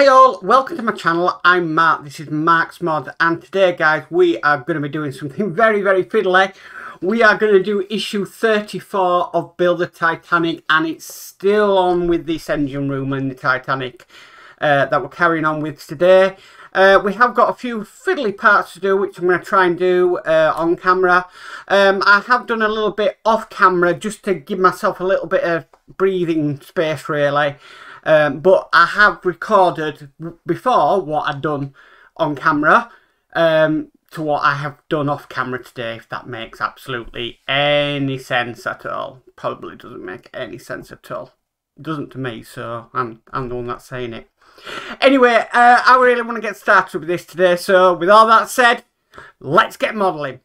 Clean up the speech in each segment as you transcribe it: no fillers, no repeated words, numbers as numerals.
Hey all, welcome to my channel. I'm Mark, this is Marks Modz, and today guys we are going to be doing something very fiddly. We are going to do issue 34 of Build the Titanic, and it's still on with this engine room and the Titanic that we're carrying on with today. We have got a few fiddly parts to do, which I'm going to try and do on camera. I have done a little bit off camera just to give myself a little bit of breathing space really. But I have recorded before what I've done on camera to what I have done off camera today, if that makes absolutely any sense at all. Probably doesn't make any sense at all. It doesn't to me, so I'm the one that's saying it. Anyway, I really want to get started with this today, so with all that said, let's get modelling.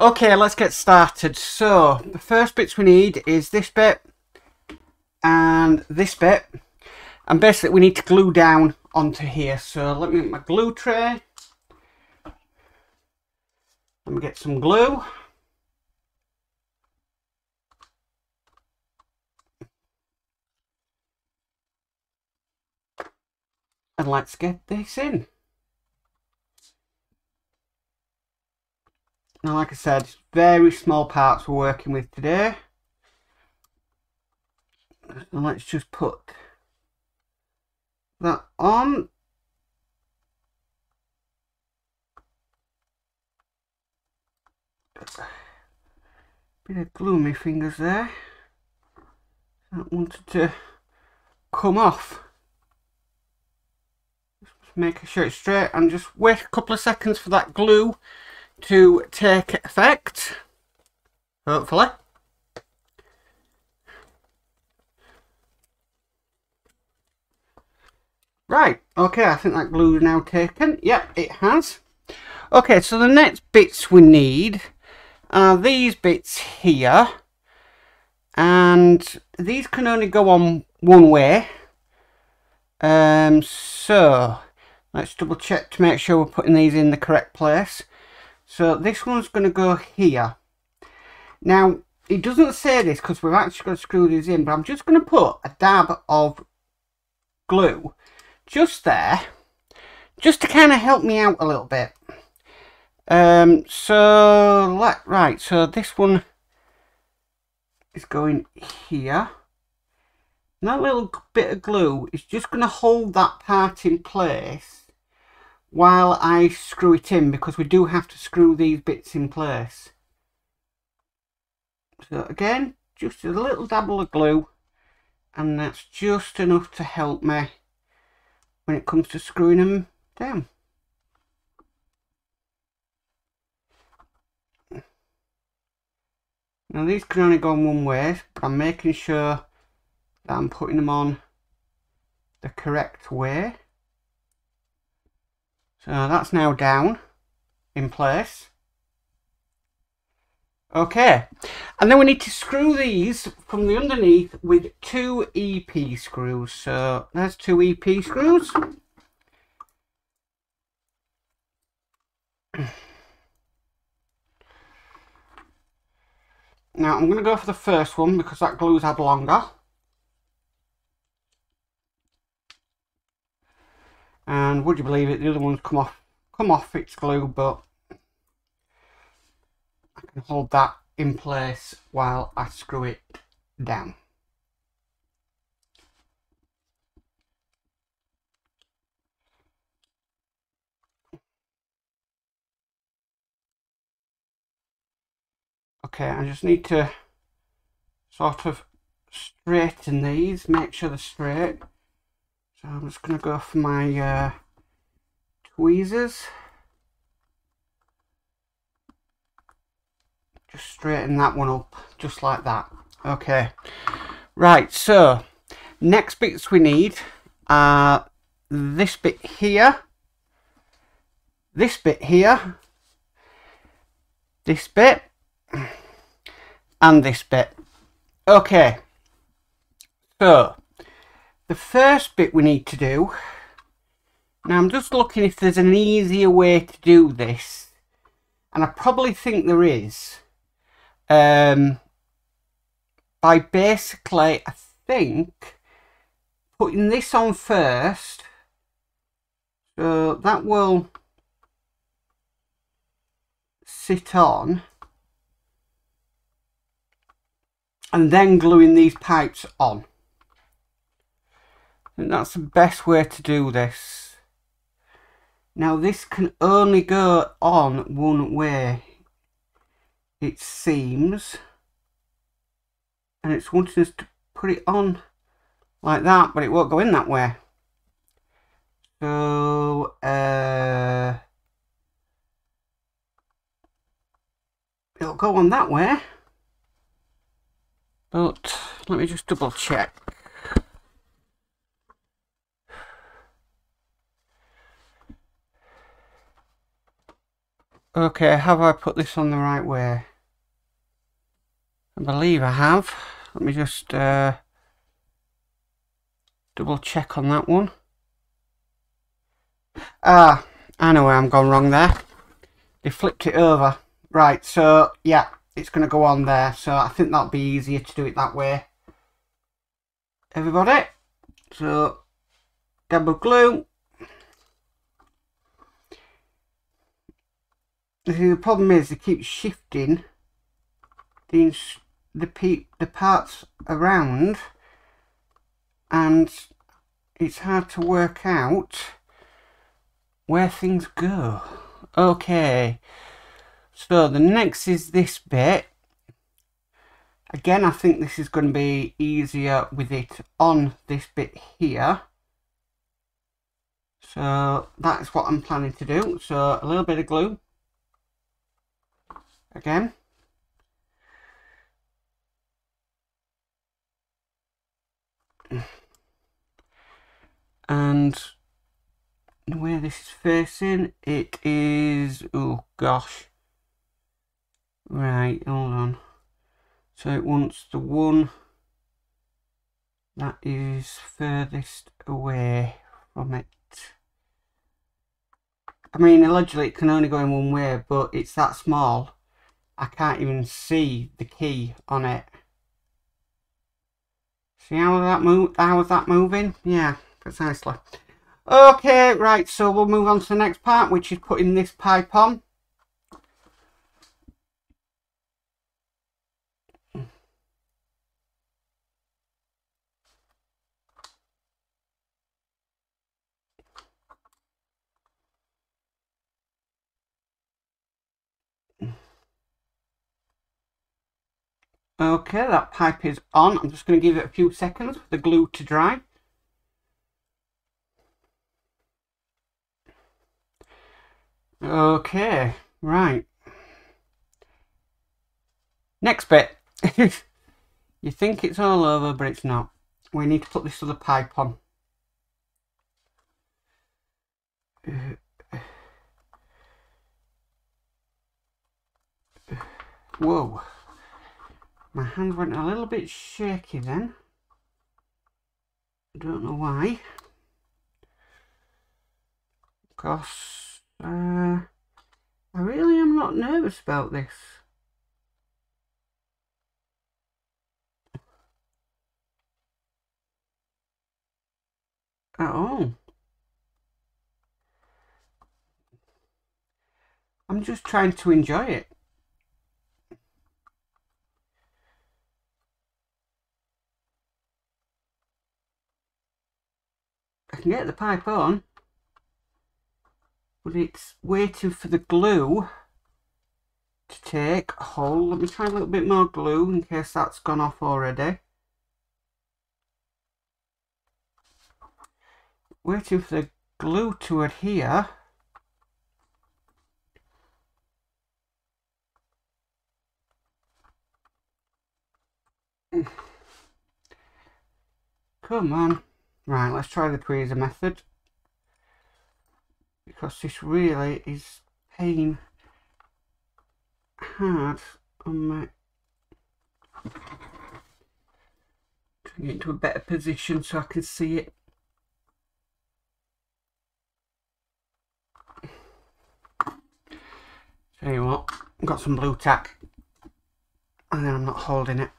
Okay, let's get started. So the first bits we need is this bit and this bit, and basically we need to glue down onto here. So let me get my glue tray, let me get some glue, and let's get this in. Now, like I said, very small parts we're working with today. And let's just put that on. Bit of glue on my fingers there. I don't want it to come off. Just make sure it's straight and just wait a couple of seconds for that glue to take effect, hopefully. Right, okay, I think that glue is now taken. Yep, it has. Okay, so the next bits we need are these bits here, and these can only go on one way, so let's double check to make sure we're putting these in the correct place. So this one's going to go here. Now, it doesn't say this because we've actually got to screw these in, but I'm just going to put a dab of glue just there, just to kind of help me out a little bit. Right, so this one is going here. And that little bit of glue is just going to hold that part in place while I screw it in, because we do have to screw these bits in place. So again, just a little dabble of glue, and that's just enough to help me when it comes to screwing them down. Now these can only go on one way, but I'm making sure that I'm putting them on the correct way. So that's now down in place. Okay, and then we need to screw these from the underneath with two EP screws. So there's two EP screws. Now I'm going to go for the first one because that glue's had longer. And would you believe it, the other one's come off its glue, but I can hold that in place while I screw it down. Okay, I just need to sort of straighten these, make sure they're straight. I'm just going to go for my tweezers. Just straighten that one up, just like that. Okay. Right, so next bits we need are this bit here, this bit here, this bit, and this bit. Okay. So the first bit we need to do, now I'm just looking if there's an easier way to do this And I probably think there is. By basically, I think, putting this on first. So that will sit on. And then gluing these pipes on. And that's the best way to do this. Now this can only go on one way, it seems. And it's wanting us to put it on like that, but it won't go in that way. So it'll go on that way. But let me just double check. Okay, have I put this on the right way? I believe I have. Let me just double check on that one. Ah, I know where I'm gone wrong there. They flipped it over. Right, so yeah, it's going to go on there. So I think that'll be easier to do it that way. Everybody, so dab of glue. The problem is they keep shifting the parts around, and it's hard to work out where things go. Okay, so the next is this bit. Again, I think this is going to be easier with it on this bit here. So that's what I'm planning to do. So a little bit of glue. Again, and where this is facing, it is, oh gosh, right, hold on, so it wants the one that is furthest away from it. I mean, allegedly it can only go in one way, but it's that small I can't even see the key on it. See how that move? How is that moving? Yeah, precisely. Okay, right. So we'll move on to the next part, which is putting this pipe on. Okay, that pipe is on. I'm just going to give it a few seconds for the glue to dry. Okay, right. Next bit. You think it's all over, but it's not. We need to put this other pipe on. Whoa. My hand went a little bit shaky then. I don't know why. Because I really am not nervous about this. At all. I'm just trying to enjoy it. Get the pipe on, but it's waiting for the glue to take hold. Let me try a little bit more glue in case that's gone off already. Waiting for the glue to adhere. Come on. Right, let's try the tweezer method, because this really is paying hard on my... Trying to get into a better position so I can see it. So Tell you what, I've got some blue tack and then I'm not holding it.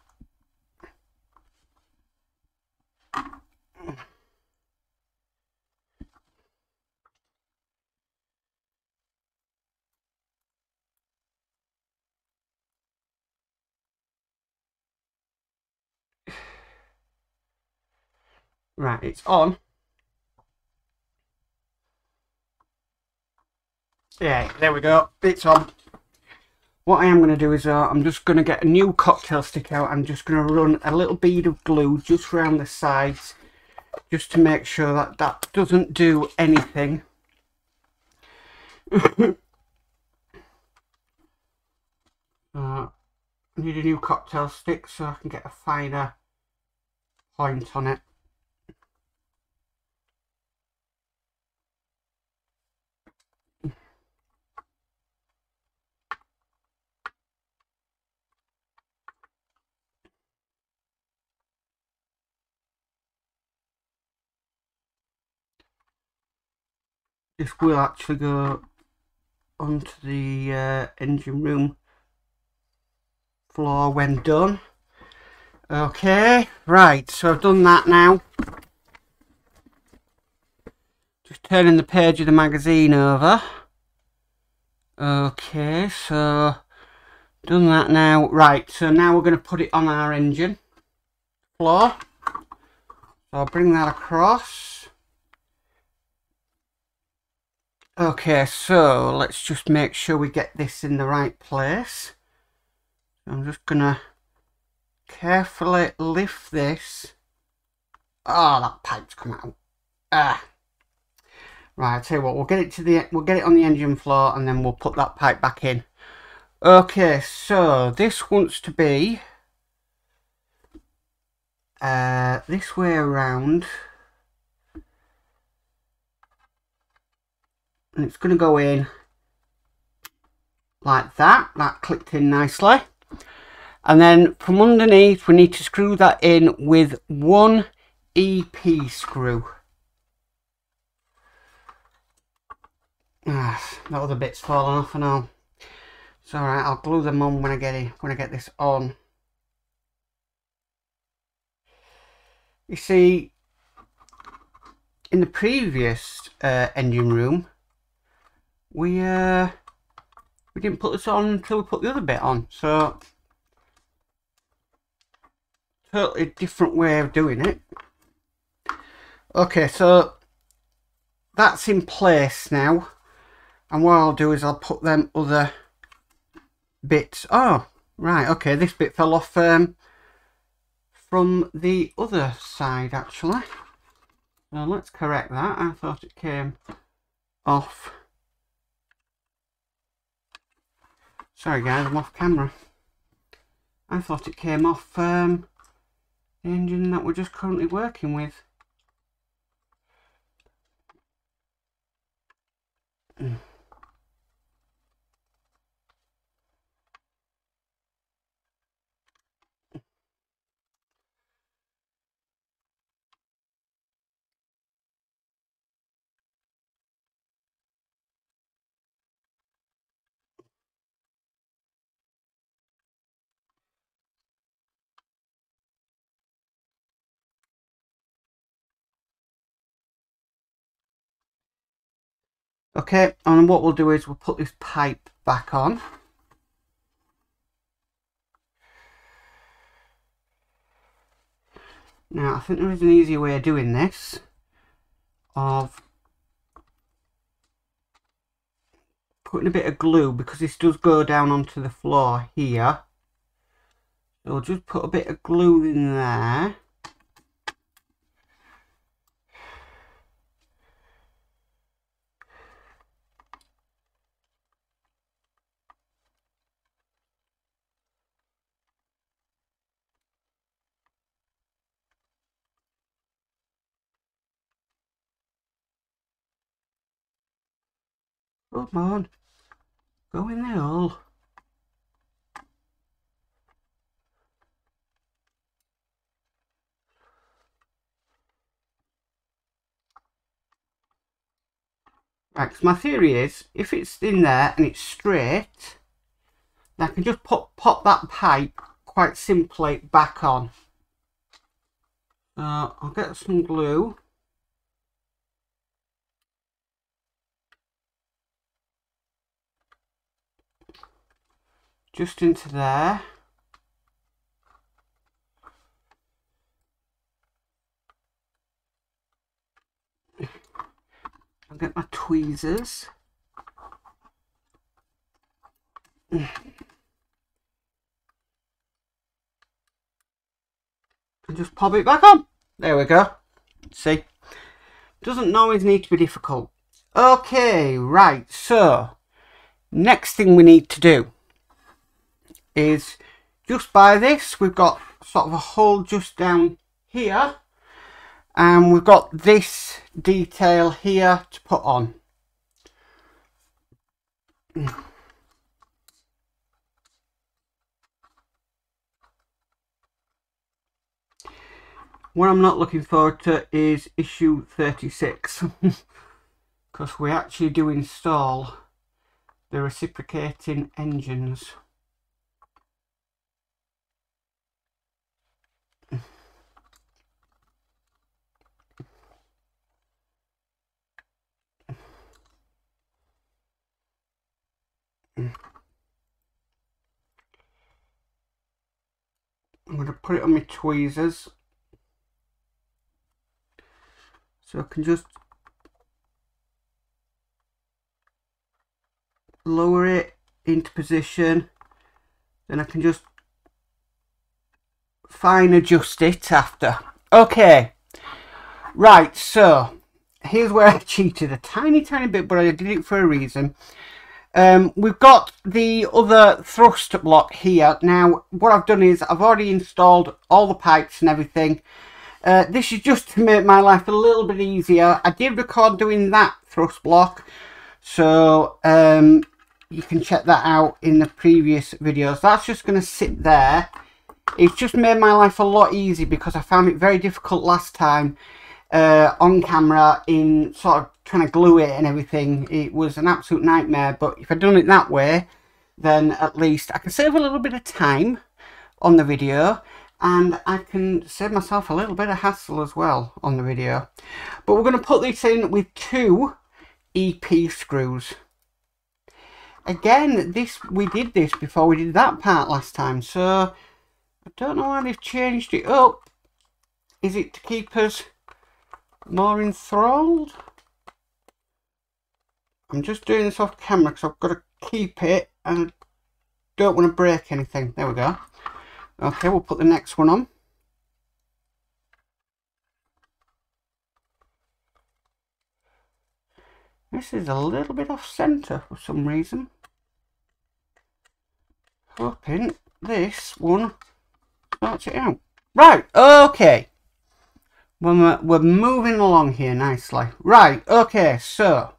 Right, it's on. Yeah, there we go. It's on. What I am going to do is I'm just going to get a new cocktail stick out. I'm just going to run a little bead of glue just around the sides, just to make sure that that doesn't do anything. I need a new cocktail stick so I can get a finer point on it. This will actually go onto the engine room floor when done. Okay, right, so I've done that now. Just turning the page of the magazine over. Okay, so done that now. Right, so now we're going to put it on our engine floor. So I'll bring that across. Okay, so let's just make sure we get this in the right place. I'm just gonna carefully lift this. Oh, that pipe's come out. Ah, right. I tell you what, we'll get it on the engine floor, and then we'll put that pipe back in. Okay, so this wants to be this way around. And it's going to go in like that. That clicked in nicely. And then from underneath, we need to screw that in with one EP screw. Ah, the other bit's fallen off and all. It's all right. I'll glue them on when I get in, when I get this on. You see, in the previous engine room, we didn't put this on until we put the other bit on, so totally different way of doing it. Okay, so that's in place now, and what I'll do is I'll put them other bits. Oh, right, okay, this bit fell off from the other side actually. Now let's correct that. I thought it came off. Sorry guys, I'm off camera. I thought it came off the engine that we're just currently working with. Okay, and what we'll do is we'll put this pipe back on. Now, I think there is an easier way of doing this, of putting a bit of glue, because this does go down onto the floor here. So we'll just put a bit of glue in there. Come on, go in there all. Right, because my theory is, if it's in there and it's straight, then I can just pop that pipe quite simply back on. I'll get some glue. Just into there. I'll get my tweezers. And just pop it back on. There we go. See? Doesn't always need to be difficult. Okay, right. So, next thing we need to do is just by this, we've got sort of a hole just down here, and we've got this detail here to put on. What I'm not looking forward to is issue 36, because we actually do install the reciprocating engines. I'm going to put it on my tweezers so I can just lower it into position, then I can just fine adjust it after. Okay, right, so here's where I cheated a tiny bit, but I did it for a reason. We've got the other thrust block here. Now, what I've done is I've already installed all the pipes and everything. This is just to make my life a little bit easier. I did record doing that thrust block, so you can check that out in the previous videos. That's just going to sit there. It's just made my life a lot easier because I found it very difficult last time on camera in sort of trying to glue it and everything. It was an absolute nightmare, but if I'd done it that way, then at least I can save a little bit of time on the video, and I can save myself a little bit of hassle as well on the video. But we're going to put this in with 2 EP screws. Again, we did this before we did that part last time, so I don't know why they've changed it up. Is it to keep us more enthralled? I'm just doing this off camera because I've got to keep it and I don't want to break anything. There we go. Okay, we'll put the next one on. This is a little bit off centre for some reason. Hoping this one starts it out. Right, okay. We're moving along here nicely. Right, okay, so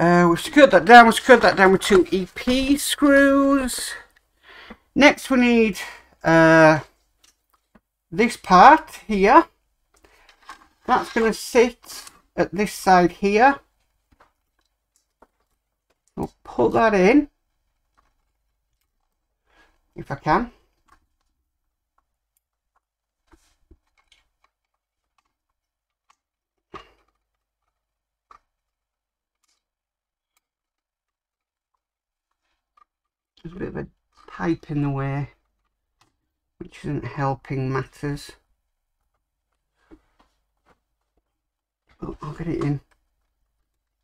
we've secured that down. We've secured that down with 2 EP screws. Next, we need this part here. That's going to sit at this side here. I'll pull that in if I can. There's a bit of a pipe in the way, which isn't helping matters. Oh, I'll get it in.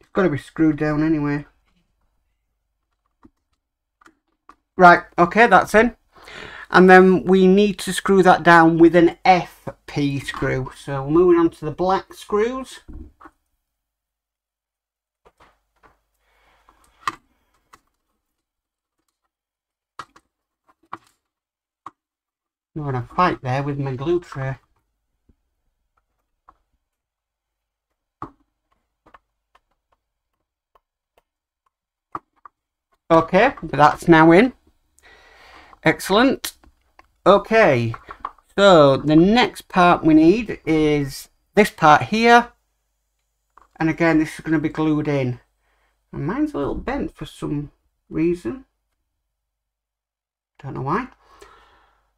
It's got to be screwed down anyway. Right, okay, that's in. And then we need to screw that down with an FP screw. So we're moving on to the black screws. I'm going to fight there with my glue tray. Okay, but that's now in. Excellent. Okay, so the next part we need is this part here. And again, this is going to be glued in. And mine's a little bent for some reason. Don't know why.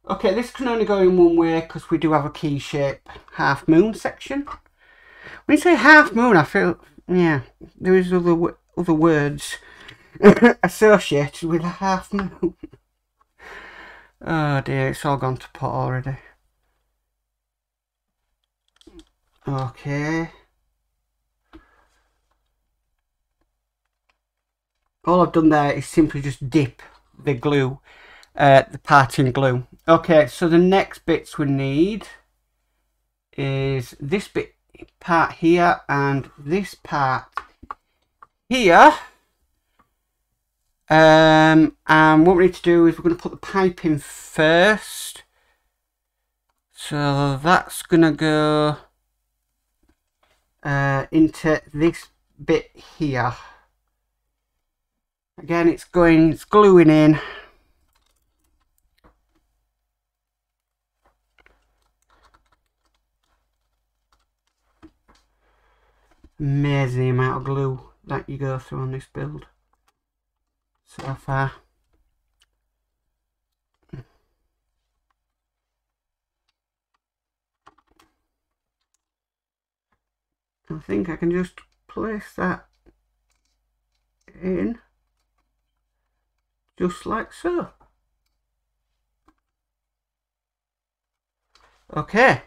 Okay, this can only go in one way because we do have a key shape half moon section. When you say half moon, I feel, yeah, there is other words associated with a half moon. Oh dear, it's all gone to pot already. Okay. All I've done there is simply just dip the glue, the parting glue. Okay, so the next bits we need is this bit part here and this part here. And what we need to do is we're going to put the pipe in first. So that's going to go into this bit here. Again, it's gluing in. Amazing amount of glue that you go through on this build so far. I think I can just place that in. Just like so. Okay.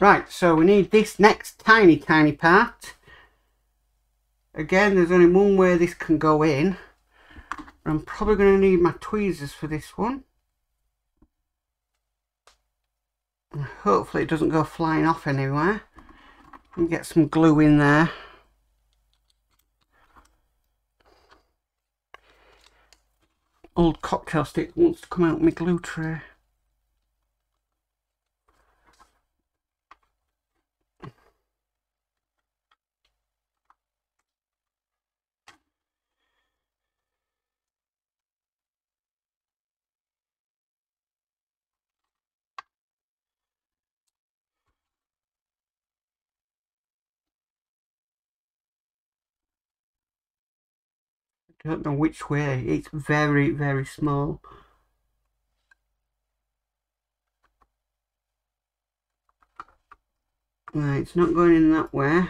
Right, so we need this next tiny, tiny part. Again, there's only one way this can go in. I'm probably going to need my tweezers for this one. And hopefully it doesn't go flying off anywhere. And get some glue in there. Old cocktail stick wants to come out of my glue tray. I don't know which way. It's very, very small. Right, it's not going in that way.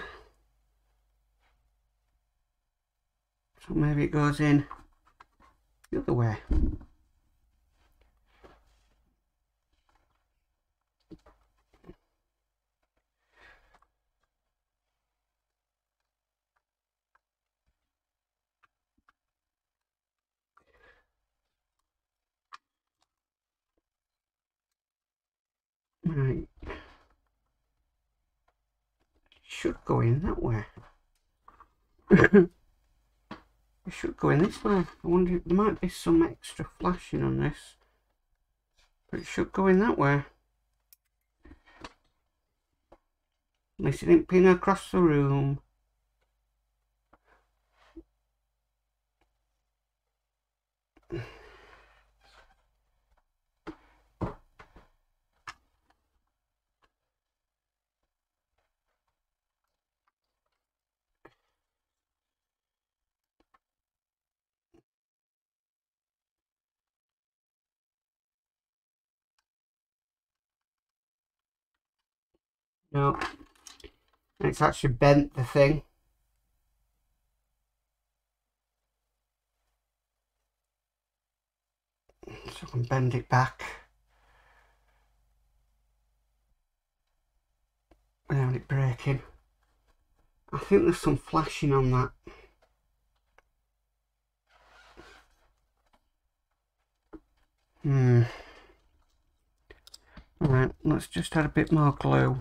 So maybe it goes in the other way. Right, should go in that way. It should go in this way. I wonder, there might be some extra flashing on this, but it should go in that way. Unless it didn't ping across the room. No, and it's actually bent the thing. So I can bend it back. Without it breaking. I think there's some flashing on that. Alright, let's just add a bit more glue.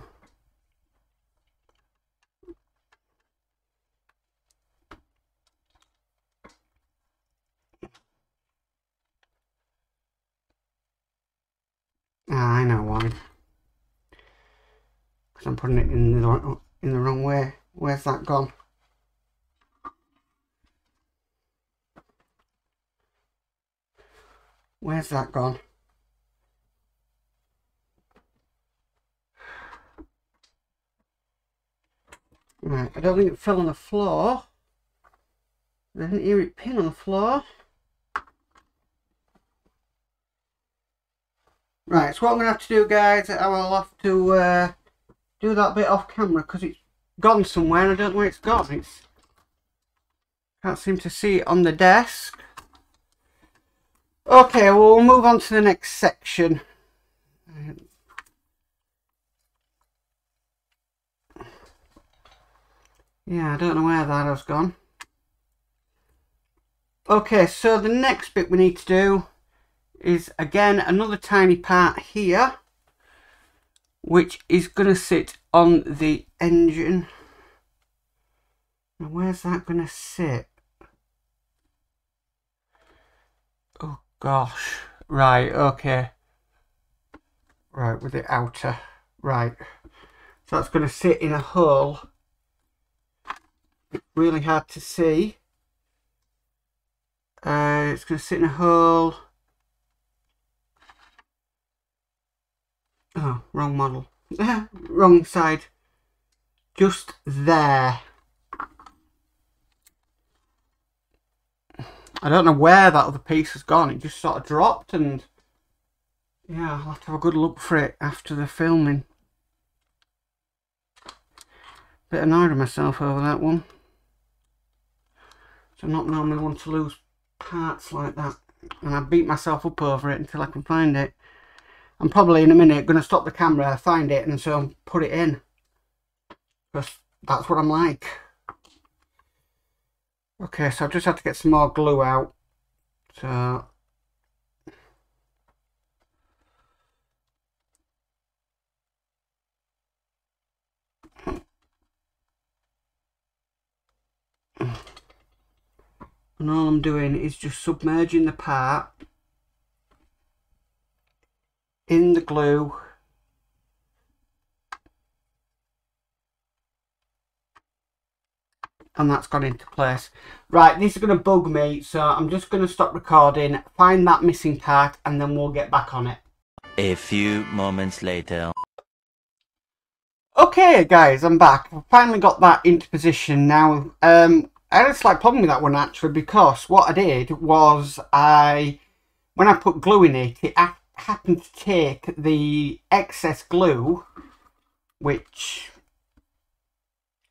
I know why. Because I'm putting it in the wrong way. Where's that gone? Where's that gone? Right, I don't think it fell on the floor. I didn't hear it pin on the floor. Right, so what I'm going to have to do, guys, I will have to do that bit off camera because it's gone somewhere and I don't know where it's gone. Can't seem to see it on the desk. Okay, well, we'll move on to the next section. Yeah, I don't know where that has gone. Okay, so the next bit we need to do is again another tiny part here, which is going to sit on the engine. Now, where's that going to sit? Oh gosh, right, okay. Right, with the outer, right. So that's going to sit in a hole. It's really hard to see. It's going to sit in a hole. Oh, wrong model. Wrong side. Just there. I don't know where that other piece has gone. It just sort of dropped and... yeah, I'll have to have a good look for it after the filming. Bit annoyed at myself over that one. So I'm not normally one to lose parts like that. And I beat myself up over it until I can find it. I'm probably in a minute going to stop the camera, find it, and so put it in. Because that's what I'm like. Okay, so I've just had to get some more glue out. So... and all I'm doing is just submerging the part in the glue. And that's gone into place. Right, this is going to bug me, so I'm just going to stop recording, find that missing part, and then we'll get back on it. A few moments later. Okay, guys, I'm back. I've finally got that into position now. I had a slight problem with that one, actually, because what I did was when I put glue in it, it happened to take the excess glue, which,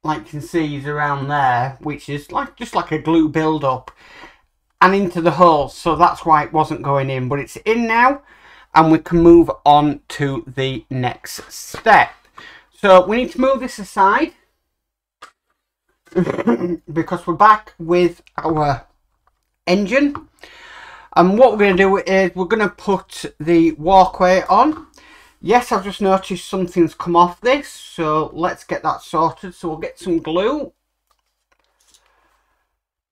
like you can see, is around there, which is like just like a glue build-up, and into the hole, so that's why it wasn't going in, but it's in now, and we can move on to the next step. So we need to move this aside, because we're back with our engine, and what we're going to do is we're going to put the walkway on. Yes, I've just noticed something's come off this, so let's get that sorted. So we'll get some glue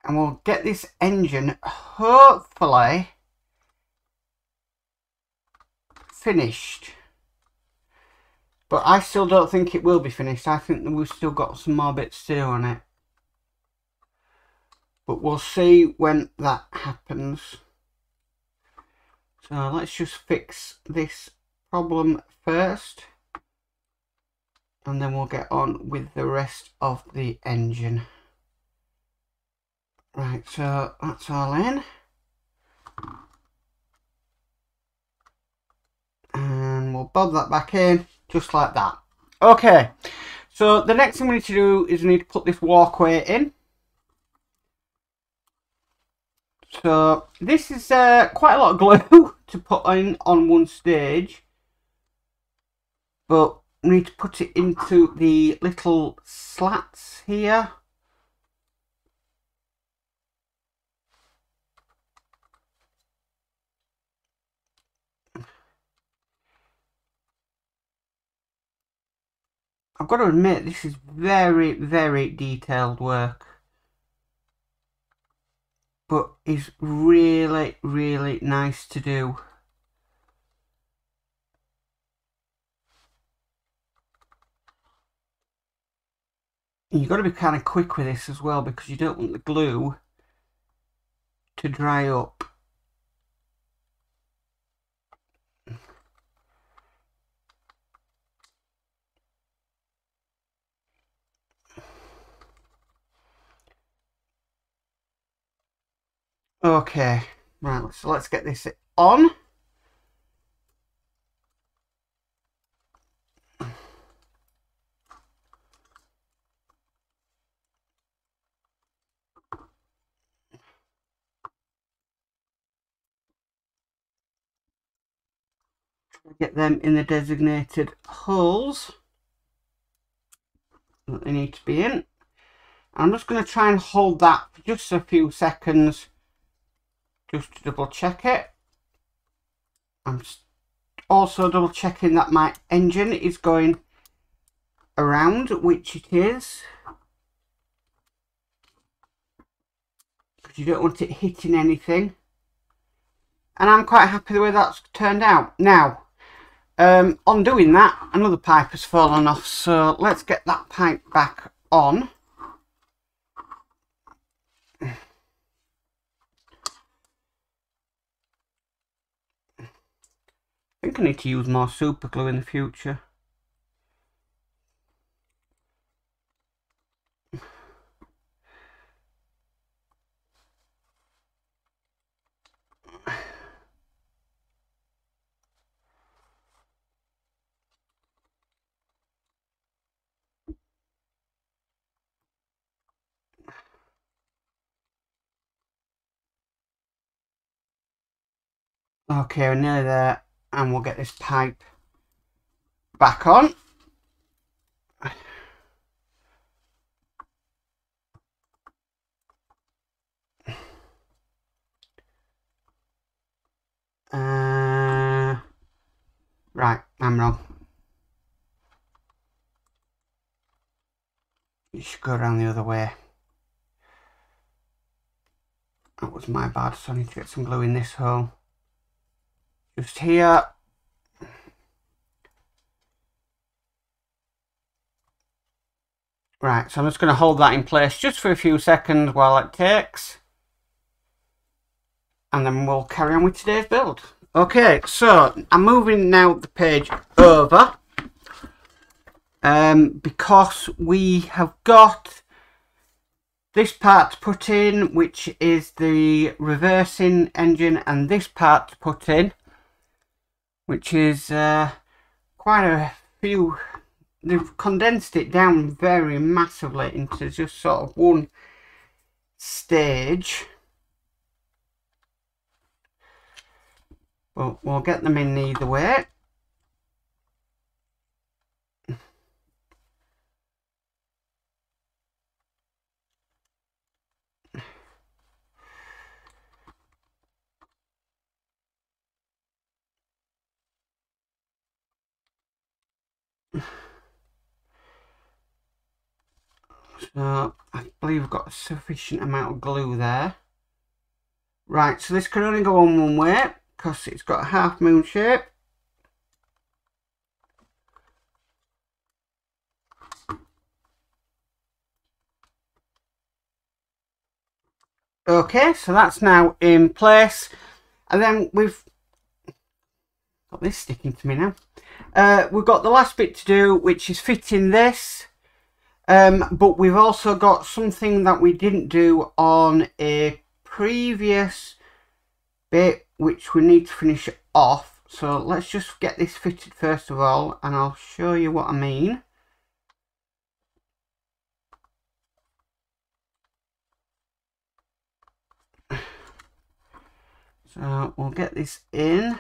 and we'll get this engine hopefully finished, but I still don't think it will be finished. I think that we've still got some more bits to do on it. But we'll see when that happens. So let's just fix this problem first. And then we'll get on with the rest of the engine. Right, so that's all in. And we'll bob that back in, just like that. Okay, so the next thing we need to do is we need to put this walkway in. So this is quite a lot of glue to put in on one stage, but we need to put it into the little slats here. I've got to admit, this is very, very detailed work. But is really, really nice to do. And you've got to be kind of quick with this as well, because you don't want the glue to dry up. Okay, right, so let's get this on. Get them in the designated holes that they need to be in. I'm just going to try and hold that for just a few seconds just to double check it. I'm also double checking that my engine is going around, which it is, because you don't want it hitting anything. And I'm quite happy the way that's turned out. Now, on doing that, another pipe has fallen off, so let's get that pipe back on. I think I need to use more super glue in the future. Okay, we're nearly there, and we'll get this pipe back on. Right, I'm wrong. You should go around the other way. That was my bad, so I need to get some glue in this hole. Just here, right, so I'm just going to hold that in place just for a few seconds while it takes, and then we'll carry on with today's build. Okay, so I'm moving now the page over because we have got this part to put in, which is the reversing engine, and this part to put in, which is quite a few. They've condensed it down very massively into just sort of one stage. But we'll get them in either way. So I believe I've got a sufficient amount of glue there. Right, so this can only go on one way because it's got a half moon shape. Okay, so that's now in place. And then we've got this sticking to me now. We've got the last bit to do, which is fitting this. But we've also got something that we didn't do on a previous bit, which we need to finish off. So let's just get this fitted first of all, and I'll show you what I mean. So we'll get this in.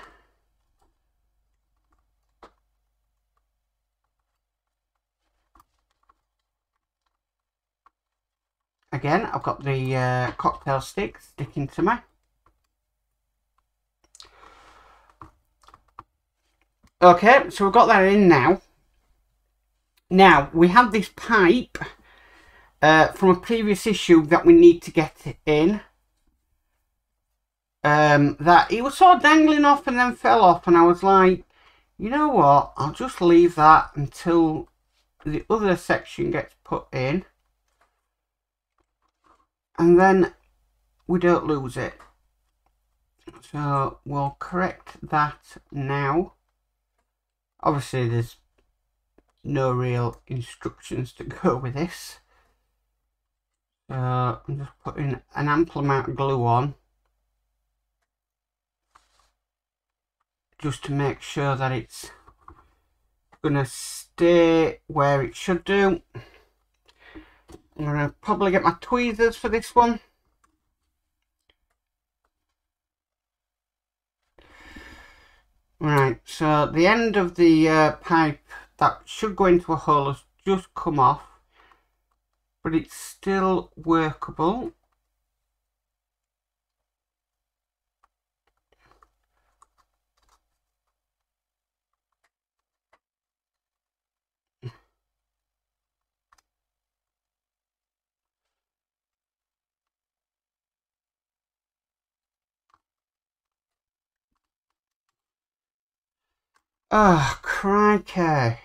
Again, I've got the cocktail stick sticking to me. Okay, so we've got that in now. Now, we have this pipe from a previous issue that we need to get in. That it was sort of dangling off and then fell off, and I was like, you know what, I'll just leave that until the other section gets put in. And then we don't lose it. So we'll correct that now. Obviously there's no real instructions to go with this. I'm just putting an ample amount of glue on just to make sure that it's gonna stay where it should do. I'm gonna probably get my tweezers for this one. Right, so the end of the pipe that should go into a hole has just come off, but it's still workable. Oh, crikey.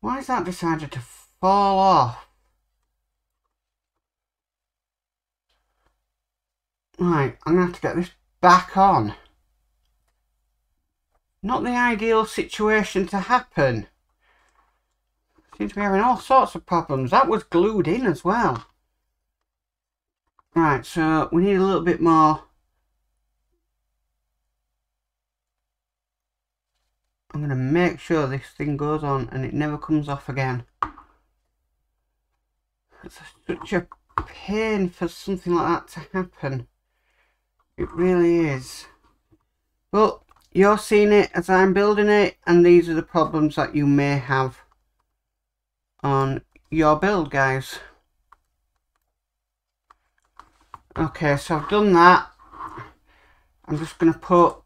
Why has that decided to fall off? Right, I'm going to have to get this back on. Not the ideal situation to happen. Seems to be having all sorts of problems. That was glued in as well. Right, so we need a little bit more. I'm going to make sure this thing goes on and it never comes off again. It's such a pain for something like that to happen. It really is. But you're seeing it as I'm building it, and these are the problems that you may have on your build, guys. Okay, so I've done that. I'm just going to put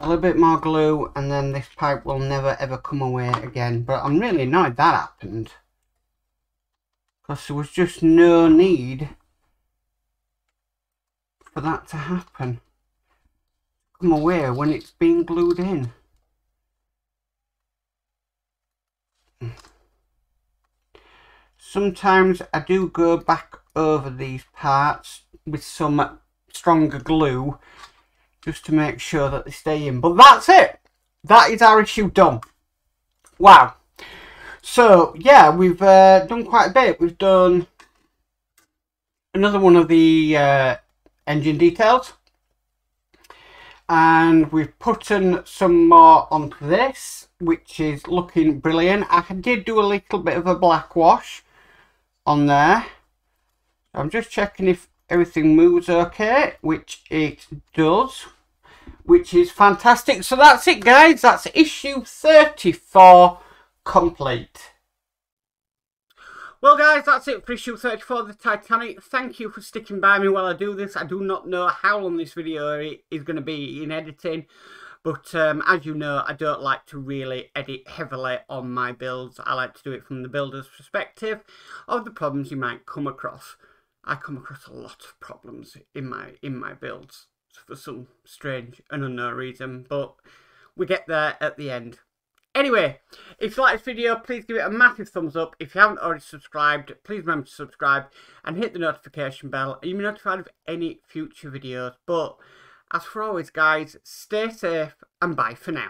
a little bit more glue, and then this pipe will never ever come away again. But I'm really annoyed that happened, because there was just no need for that to happen. Come away when it's been glued in. Sometimes I do go back over these parts with some stronger glue, just to make sure that they stay in. But that's it. That is our issue done. Wow. So yeah, we've done quite a bit. We've done another one of the engine details, and we've put in some more onto this, which is looking brilliant. I did do a little bit of a black wash on there. I'm just checking if everything moves okay, which it does, which is fantastic. So that's it, guys. That's issue 34 complete. Well, guys, that's it for issue 34 of the Titanic. Thank you for sticking by me while I do this. I do not know how long this video is going to be in editing, but as you know, I don't like to really edit heavily on my builds. I like to do it from the builder's perspective of the problems you might come across. I come across a lot of problems in my builds for some strange and unknown reason, but we get there at the end. Anyway, if you like this video, please give it a massive thumbs up. If you haven't already subscribed, please remember to subscribe and hit the notification bell, and you'll be notified of any future videos. But as for always, guys, stay safe and bye for now.